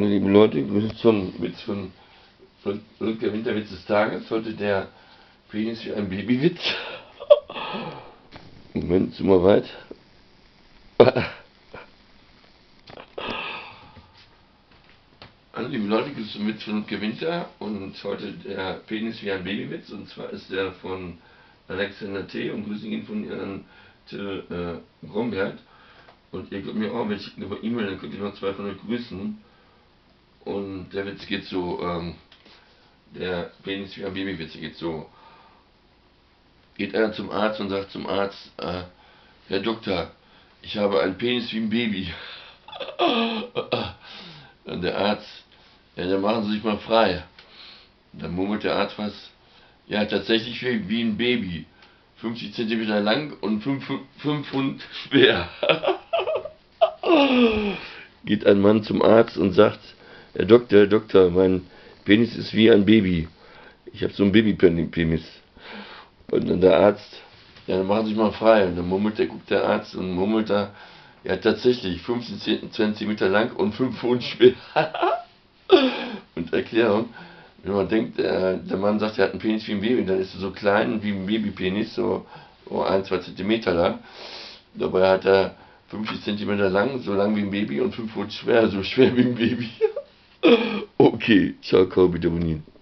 Hallo liebe Leute, Grüße zum Witz von Ludger Winter, Witz des Tages. Heute der Penis für ein Babywitz. Moment, sind wir weit. Hallo liebe Leute, Grüße zum Witz von Ludger Winter und heute der Penis wie ein Babywitz, und zwar ist der von Alexander T und grüßen ihn von Ihren Grombert. Und ihr könnt mir auch welche über E-Mail, dann könnt ihr noch zwei von euch grüßen. Und der Witz geht so, der Penis wie ein Babywitz geht so. Geht einer zum Arzt und sagt zum Arzt, Herr Doktor, ich habe einen Penis wie ein Baby. Und der Arzt, ja, dann machen Sie sich mal frei. Dann murmelt der Arzt was, ja, tatsächlich wie ein Baby. 50 cm lang und 5 Pfund schwer. Geht ein Mann zum Arzt und sagt, Herr Doktor, mein Penis ist wie ein Baby. Ich habe so einen Babypenis. Und dann der Arzt, ja, dann machen Sie sich mal frei. Und dann guckt der Arzt und murmelt, ja, tatsächlich, 15 cm lang und 5 Pfund schwer. Und Erklärung, wenn man denkt, der Mann sagt, er hat einen Penis wie ein Baby, dann ist er so klein wie ein Babypenis, so 1-2 Zentimeter lang. Dabei hat er 50 Zentimeter lang, so lang wie ein Baby, und 5 Pfund schwer, so schwer wie ein Baby. Okay, ciao, Kakao, bitte abonnieren.